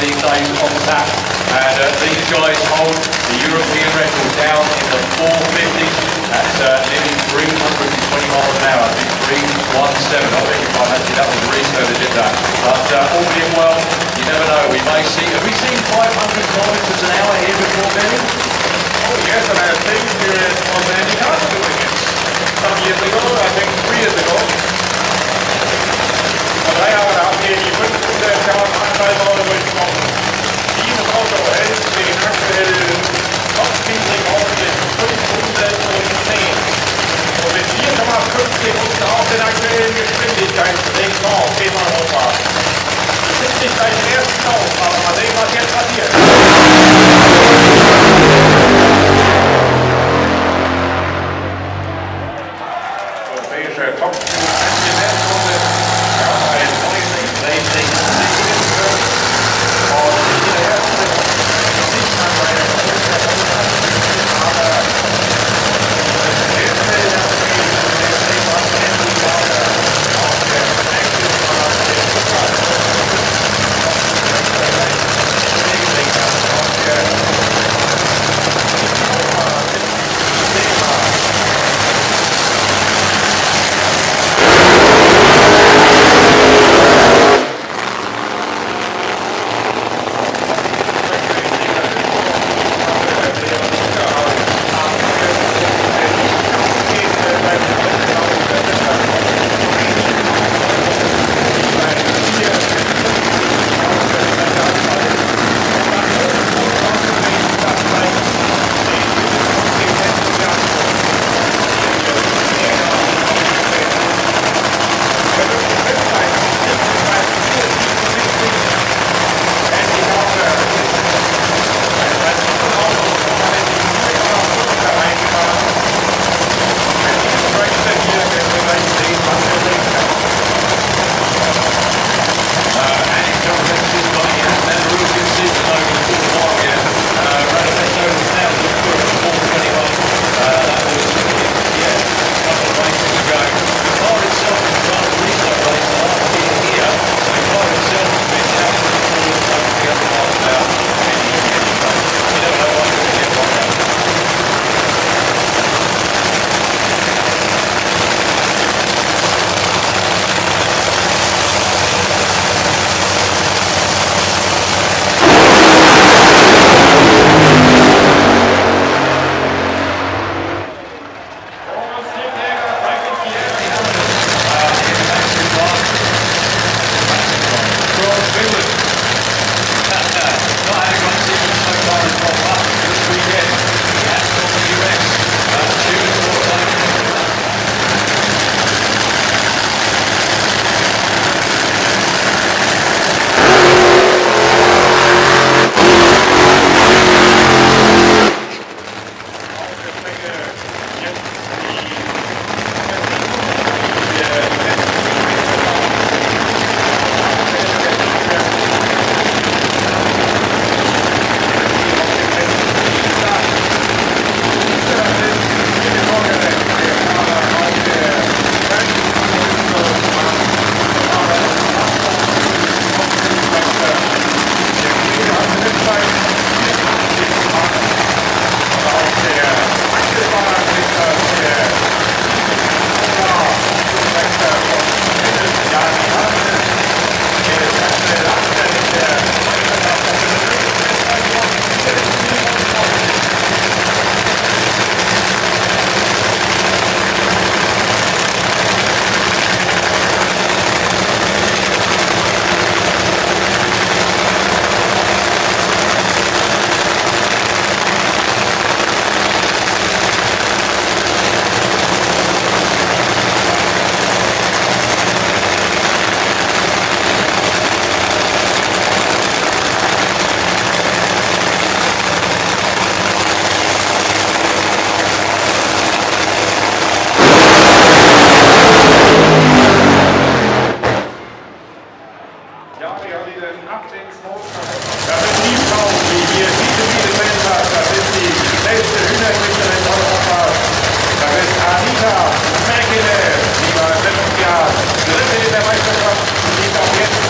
these days on tap. And these guys hold the European record down in the 450s at nearly 320 miles an hour. 317, I think if I had to, that was Rico that did that. But all being well, you never know, we may see, have we seen 500 kilometres an hour here before, Benny? Oh yes, and I have seen it on the handicars doing it. Some years ago, I think 3 years ago, when I was out here, you couldn't put that down all the way from even also as the not feeling all the couldn't put that so insane. Und mit 4,5 Sekunden auf den aktuellen Geschwindigkeitsregeln auf in Europa. Das ist nicht dein erster Lauf, aber mal sehen, was jetzt passiert. Dritte in der Meisterschaft, die geht auch jetzt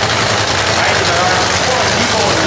1,4 Sekunden